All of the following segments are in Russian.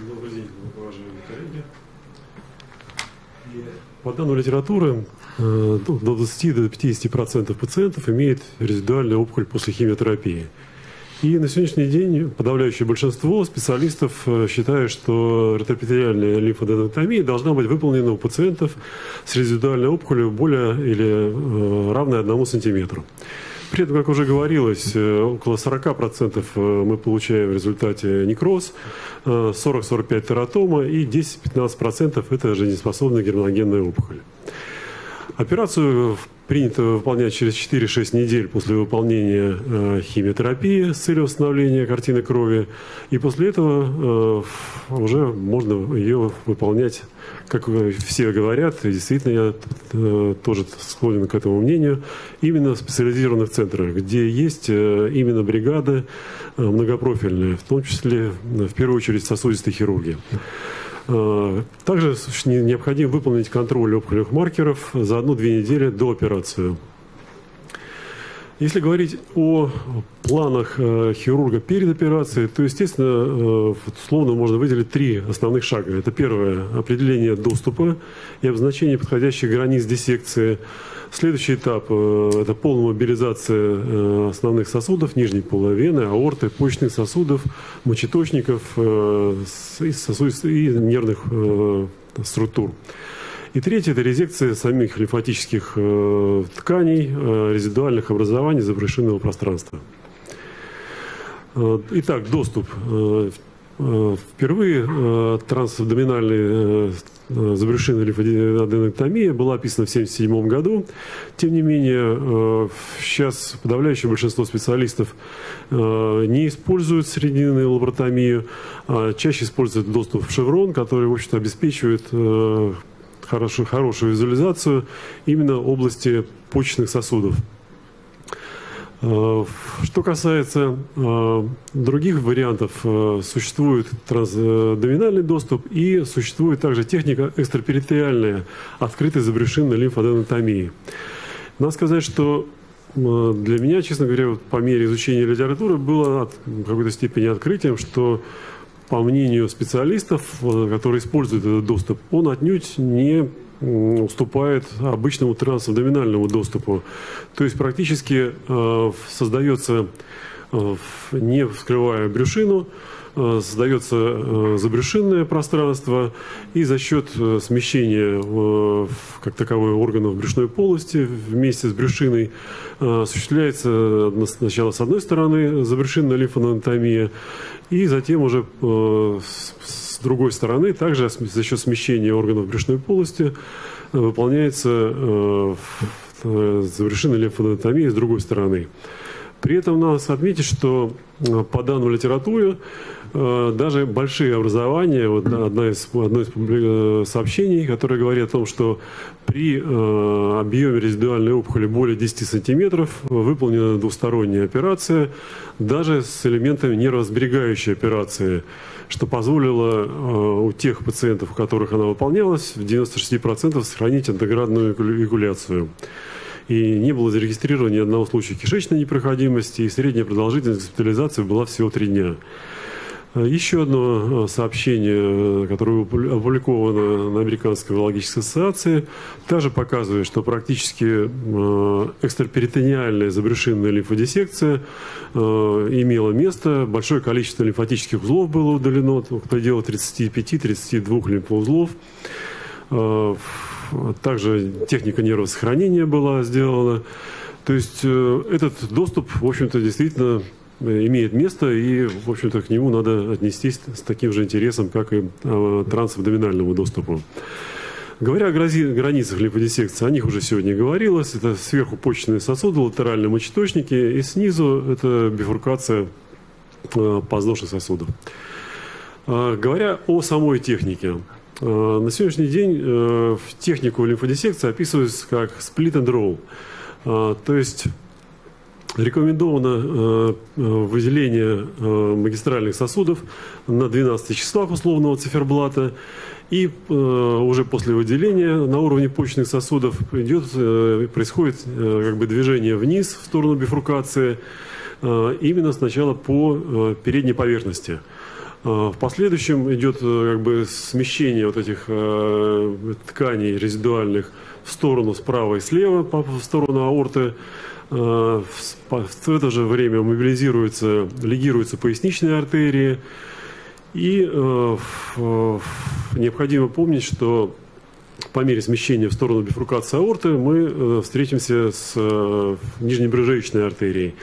Добрый день, уважаемые коллеги. По данным литературы, до 20–50% пациентов имеет резидуальную опухоль после химиотерапии. И на сегодняшний день подавляющее большинство специалистов считают, что ретроперитонеальная лимфоденектомия должна быть выполнена у пациентов с резидуальной опухолью более или равной 1 сантиметру. При этом, как уже говорилось, около 40% мы получаем в результате некроз, 40–45% тератома и 10–15% это жизнеспособная герминогенная опухоль. Операцию принято выполнять через 4–6 недель после выполнения химиотерапии с целью восстановления картины крови. И после этого уже можно ее выполнять, как все говорят, и действительно я тоже склонен к этому мнению, именно в специализированных центрах, где есть именно бригады многопрофильные, в том числе, в первую очередь, сосудистой хирургии. Также необходимо выполнить контроль опухолевых маркеров за 1–2 недели до операции. Если говорить о планах хирурга перед операцией, то, естественно, условно можно выделить 3 основных шага. Это первое – определение доступа и обозначение подходящих границ диссекции. Следующий этап – это полная мобилизация основных сосудов, нижней половины, аорты, почечных сосудов, мочеточников и нервных структур. И третье – это резекция самих лимфатических тканей, резидуальных образований заброшенного пространства. Итак, доступ. Впервые трансабдоминальная забрюшинная лимфоденектомия была описана в 1977 году. Тем не менее, сейчас подавляющее большинство специалистов не используют срединную лоботомию, а чаще используют доступ в шеврон, который, в общем-то, обеспечивает хорошую визуализацию именно области почечных сосудов. Что касается других вариантов, существует трансдоминальный доступ и существует также техника экстраперитонеальная, открытая забрюшинная лимфоденектомия. Надо сказать, что для меня, честно говоря, вот по мере изучения литературы было в какой-то степени открытием, что, по мнению специалистов, которые используют этот доступ, он отнюдь не уступает обычному трансабдоминальному доступу. То есть практически создается, не вскрывая брюшину, создается забрюшинное пространство, и за счет смещения как таковой органов брюшной полости вместе с брюшиной осуществляется сначала с одной стороны забрюшинная лимфоденектомия, и затем уже с другой стороны также за счет смещения органов брюшной полости выполняется забрюшинная лимфоденектомия с другой стороны. При этом надо отметить, что по данным литературе даже большие образования, вот одно из сообщений, которое говорит о том, что при объеме резидуальной опухоли более 10 сантиметров выполнена двусторонняя операция, даже с элементами нервосберегающей операции, что позволило у тех пациентов, у которых она выполнялась, в 96% сохранить антиградную экуляцию. И не было зарегистрировано ни одного случая кишечной непроходимости, и средняя продолжительность госпитализации была всего 3 дня. Еще одно сообщение, которое опубликовано на Американской урологической ассоциации, также показывает, что практически экстраперитонеальная забрюшинная лимфодиссекция имела место. Большое количество лимфатических узлов было удалено, в пределах 35–32 лимфоузлов. Также техника нервосохранения была сделана. То есть этот доступ, в общем-то, действительно имеет место, и, в общем-то, к нему надо отнестись с таким же интересом, как и трансабдоминальному доступу. Говоря о границах лимфодиссекции, о них уже сегодня говорилось. Это сверху почечные сосуды, латеральные мочеточники, и снизу это бифуркация подвздошных сосудов. Говоря о самой технике. На сегодняшний день в технику лимфодиссекции описывается как split and roll, то есть рекомендовано выделение магистральных сосудов на 12 числах условного циферблата, и уже после выделения на уровне почечных сосудов происходит как бы движение вниз в сторону бифуркации, именно сначала по передней поверхности. В последующем идет как бы смещение вот этих тканей резидуальных в сторону справа и слева, в сторону аорты. В это же время мобилизируются, лигируются поясничные артерии. И необходимо помнить, что по мере смещения в сторону бифуркации аорты мы встретимся с нижнебрюшечной артерией.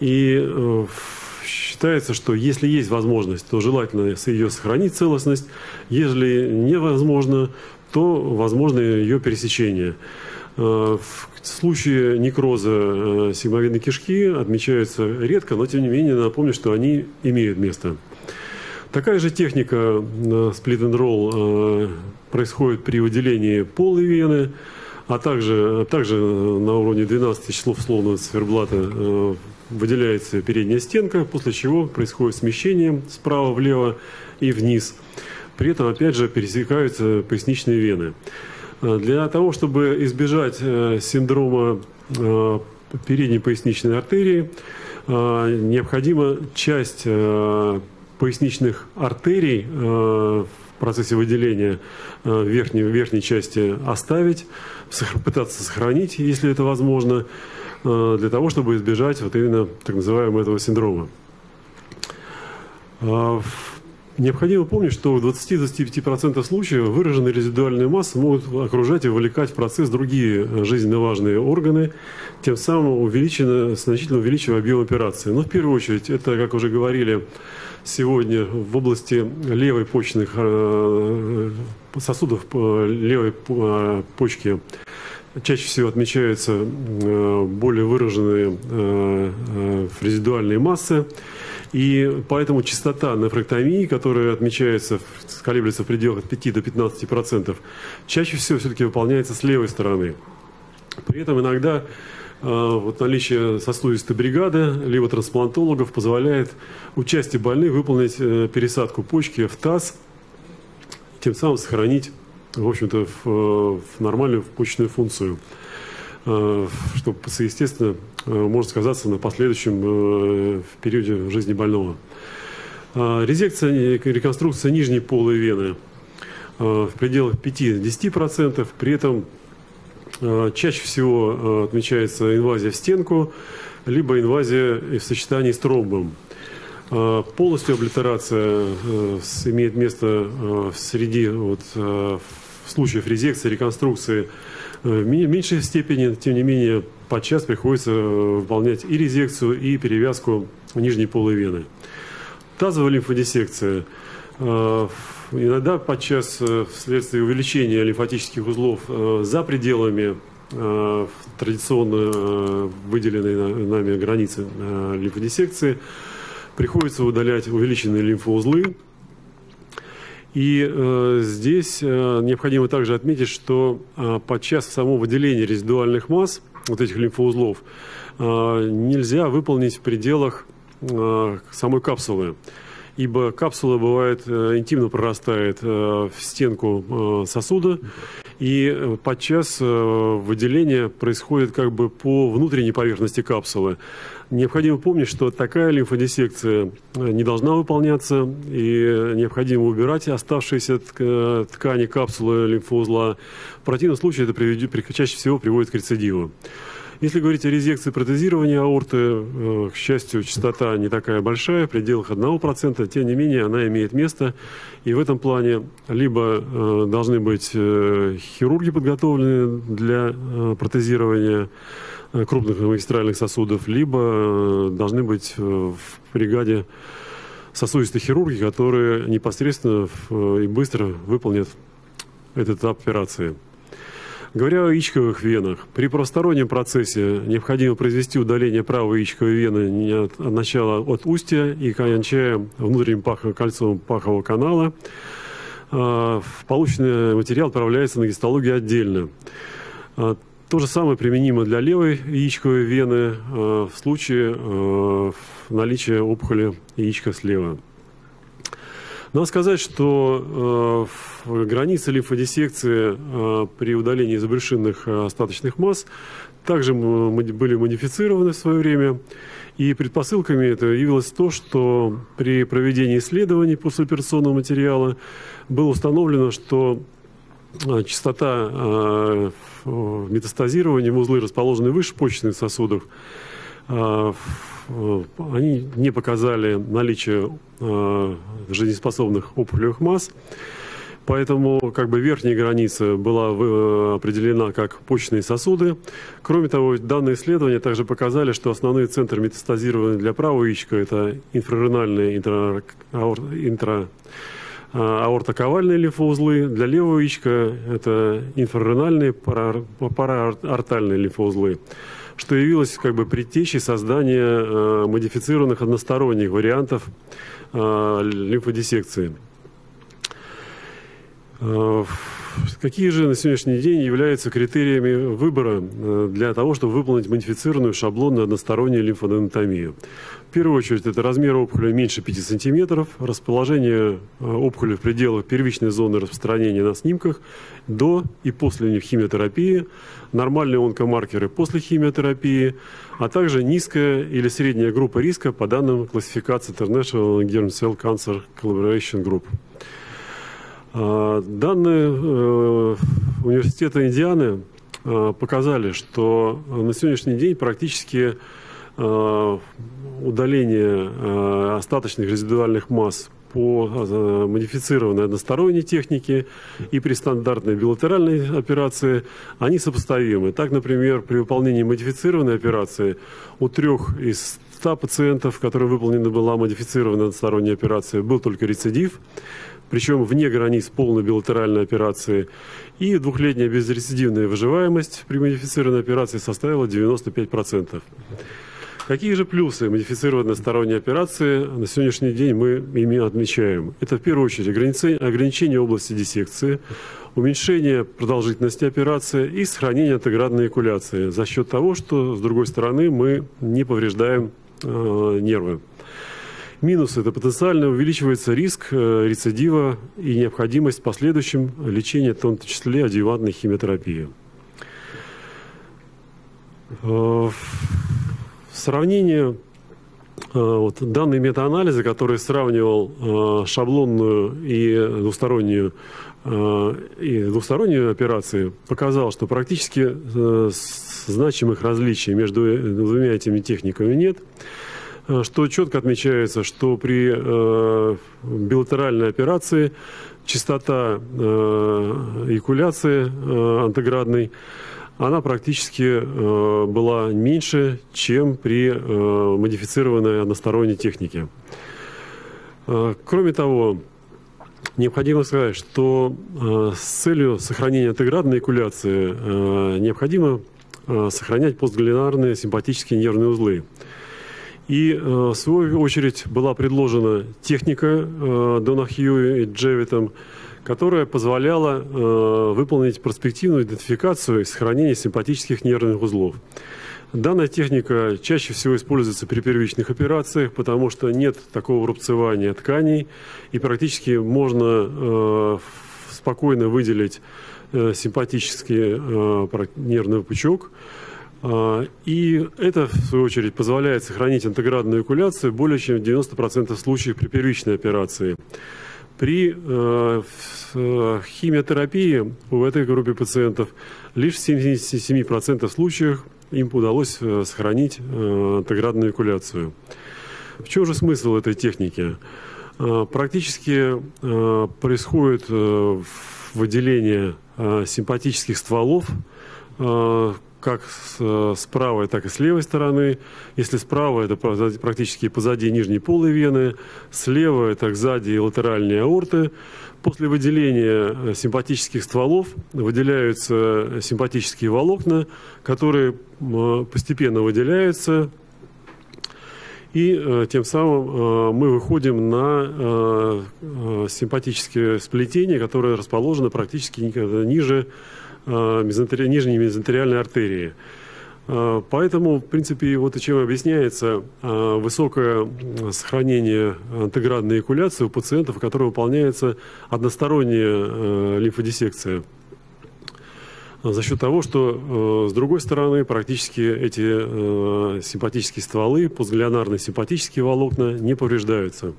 И считается, что если есть возможность, то желательно ее сохранить целостность. Если невозможно, то возможно ее пересечение. В случае некроза сигмовидной кишки отмечаются редко, но тем не менее напомню, что они имеют место. Такая же техника split and roll происходит при выделении полой вены, а также на уровне 12 числов словного циферблата выделяется передняя стенка, после чего происходит смещение справа влево и вниз. При этом опять же пересекаются поясничные вены. Для того, чтобы избежать синдрома передней поясничной артерии, необходимо часть поясничных артерий в процессе выделения в верхней части оставить, пытаться сохранить, если это возможно, для того, чтобы избежать вот именно так называемого этого синдрома. Необходимо помнить, что в 20–25% случаев выраженные резидуальные массы могут окружать и вовлекать в процесс другие жизненно важные органы, тем самым значительно увеличивая объем операции. Но в первую очередь это, как уже говорили сегодня, в области левой почечных сосудов, левой почки чаще всего отмечаются более выраженные резидуальные массы. И поэтому частота нефректомии, которая отмечается, колеблется в пределах от 5 до 15%, чаще всего все-таки выполняется с левой стороны. При этом иногда вот наличие сосудистой бригады, либо трансплантологов, позволяет у части больных выполнить пересадку почки в таз, тем самым сохранить, в общем-то, в нормальную почечную функцию, что, естественно, может сказаться на последующем периоде жизни больного. Резекция и реконструкция нижней полой вены в пределах 5–10%. При этом чаще всего отмечается инвазия в стенку, либо инвазия в сочетании с тромбом. Полностью облитерация имеет место среди случаев резекции, реконструкции в меньшей степени, тем не менее, подчас приходится выполнять и резекцию, и перевязку нижней полой вены. Тазовая лимфодиссекция. Иногда подчас вследствие увеличения лимфатических узлов за пределами традиционно выделенной нами границы лимфодиссекции приходится удалять увеличенные лимфоузлы. И здесь необходимо также отметить, что подчас само выделение резидуальных масс, вот этих лимфоузлов, нельзя выполнить в пределах самой капсулы, ибо капсула бывает интимно прорастает в стенку сосуда, и подчас выделение происходит как бы по внутренней поверхности капсулы. Необходимо помнить, что такая лимфодиссекция не должна выполняться, и необходимо убирать оставшиеся ткани капсулы лимфоузла. В противном случае это чаще всего приводит к рецидиву. Если говорить о резекции протезирования аорты, к счастью, частота не такая большая, в пределах 1%, тем не менее она имеет место. И в этом плане либо должны быть хирурги подготовлены для протезирования крупных магистральных сосудов, либо должны быть в бригаде сосудистые хирурги, которые непосредственно и быстро выполнят этот этап операции. Говоря о яичковых венах, при простороннем процессе необходимо произвести удаление правой яичковой вены от начала от устья и кончая внутренним кольцом пахового канала. Полученный материал отправляется на гистологию отдельно. То же самое применимо для левой яичковой вены в случае наличия опухоли яичка слева. Надо сказать, что границы лимфодиссекции при удалении из брюшинных остаточных масс также были модифицированы в свое время. И предпосылками это явилось то, что при проведении исследований послеоперационного материала было установлено, что частота метастазирования в узлы, расположенные выше почечных сосудов, они не показали наличие жизнеспособных опухолевых масс. Поэтому как бы верхняя граница была определена как почечные сосуды. Кроме того, данные исследования также показали, что основные центры метастазирования для правого яичка – это инфраренальные аортоковальные лимфоузлы, для левого яичка – это инфраренальные параортальные лимфоузлы, что явилось как бы предтечей создания модифицированных односторонних вариантов лимфодиссекции. Какие же на сегодняшний день являются критериями выбора для того, чтобы выполнить модифицированную шаблонную одностороннюю лимфоденотомию? В первую очередь, это размер опухоли меньше 5 см, расположение опухоли в пределах первичной зоны распространения на снимках до и после химиотерапии, нормальные онкомаркеры после химиотерапии, а также низкая или средняя группа риска по данным классификации International Germ Cell Cancer Collaboration Group. Данные университета Индианы показали, что на сегодняшний день практически удаление остаточных резидуальных масс по модифицированной односторонней технике и при стандартной билатеральной операции они сопоставимы. Так, например, при выполнении модифицированной операции у 3 из 100 пациентов, которым выполнена была модифицированная односторонняя операция, был только рецидив, причем вне границ полной билатеральной операции, и 2-летняя безрецидивная выживаемость при модифицированной операции составила 95%. Какие же плюсы модифицированной сторонней операции на сегодняшний день мы ими отмечаем? Это в первую очередь ограничение области диссекции, уменьшение продолжительности операции и сохранение антеградной экуляции за счет того, что с другой стороны мы не повреждаем нервы. Минус – это потенциально увеличивается риск рецидива и необходимость в последующем лечения, в том числе адъювантной химиотерапии. Сравнение данные метаанализа, который сравнивал шаблонную и двустороннюю операции, показал, что практически значимых различий между двумя этими техниками нет. Что четко отмечается, что при билатеральной операции частота экуляции антеградной она практически была меньше, чем при модифицированной односторонней технике. Кроме того, необходимо сказать, что с целью сохранения антеградной экуляции необходимо сохранять постглинарные симпатические нервные узлы. И, в свою очередь, была предложена техника Донахью и Джевитом, которая позволяла выполнить перспективную идентификацию и сохранение симпатических нервных узлов. Данная техника чаще всего используется при первичных операциях, потому что нет такого рубцевания тканей, и практически можно спокойно выделить симпатический нервный пучок. И это, в свою очередь, позволяет сохранить антеградную экуляцию более чем в 90% случаев при первичной операции. При химиотерапии у этой группы пациентов лишь в 77% случаев им удалось сохранить антеградную экуляцию. В чем же смысл этой техники? Практически происходит выделение симпатических стволов, как с правой, так и с левой стороны. Если справа, это практически позади нижней полой вены, слева это сзади латеральные аорты. После выделения симпатических стволов выделяются симпатические волокна, которые постепенно выделяются, и тем самым мы выходим на симпатическое сплетение, которое расположено практически ниже нижней мезентериальной артерии. Поэтому, в принципе, вот и чем объясняется высокое сохранение антеградной экуляции у пациентов, у которых выполняется односторонняя лимфодиссекция. За счет того, что, с другой стороны, практически эти симпатические стволы, постглионарные симпатические волокна, не повреждаются.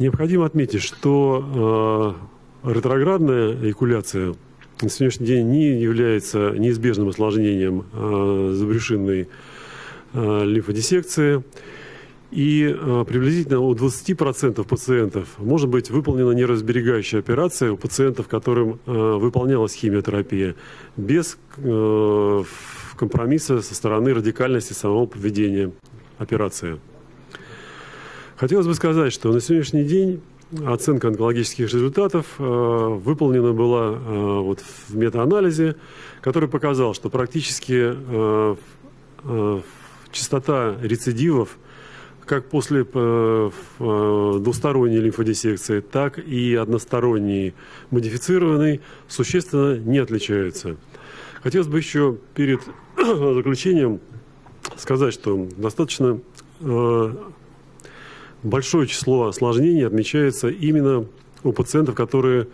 Необходимо отметить, что ретроградная экуляция на сегодняшний день не является неизбежным осложнением забрюшинной лимфодиссекции. И приблизительно у 20% пациентов может быть выполнена нервосберегающая операция у пациентов, которым выполнялась химиотерапия, без компромисса со стороны радикальности самого поведения операции. Хотелось бы сказать, что на сегодняшний день оценка онкологических результатов выполнена была вот в метаанализе, который показал, что практически частота рецидивов как после двусторонней лимфодиссекции, так и односторонней модифицированной существенно не отличаются. Хотелось бы еще перед заключением сказать, что достаточно большое число осложнений отмечается именно у пациентов, которые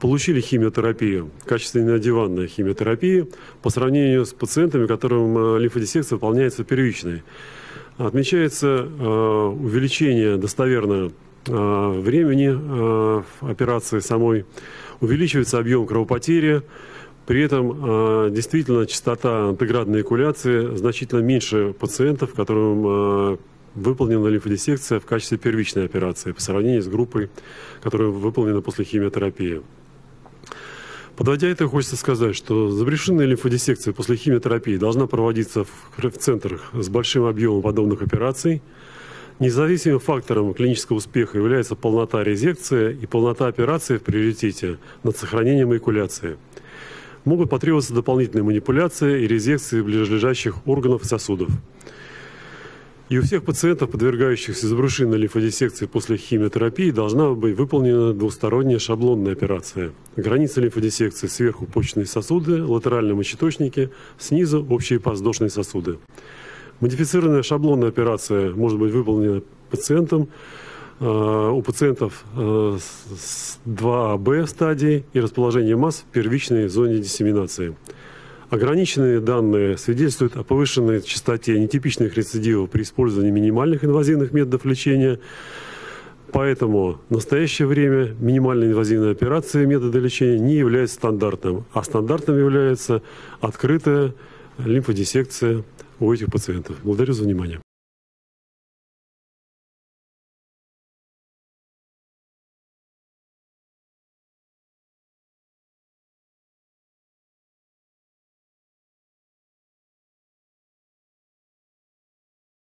получили химиотерапию, качественная диванная химиотерапия, по сравнению с пациентами, которым лимфодиссекция выполняется первичной. Отмечается увеличение достоверно времени операции самой, увеличивается объем кровопотери, при этом действительно частота антеградной экуляции значительно меньше пациентов, которым выполнена лимфодиссекция в качестве первичной операции по сравнению с группой, которая выполнена после химиотерапии. Подводя это, хочется сказать, что забрюшинная лимфодиссекция после химиотерапии должна проводиться в центрах с большим объемом подобных операций. Независимым фактором клинического успеха является полнота резекции и полнота операции в приоритете над сохранением экуляции. Могут потребоваться дополнительные манипуляции и резекции ближайших органов и сосудов. И у всех пациентов, подвергающихся забрюшинной лимфодиссекции после химиотерапии, должна быть выполнена двусторонняя шаблонная операция. Граница лимфодиссекции сверху почечные сосуды, латеральные мочеточники, снизу общие подвздошные сосуды. Модифицированная шаблонная операция может быть выполнена пациентом, у пациентов с 2АБ стадии и расположение масс в первичной зоне диссеминации. Ограниченные данные свидетельствуют о повышенной частоте нетипичных рецидивов при использовании минимальных инвазивных методов лечения. Поэтому в настоящее время минимальные инвазивные операции метода лечения не являются стандартным, а стандартным является открытая лимфодиссекция у этих пациентов. Благодарю за внимание.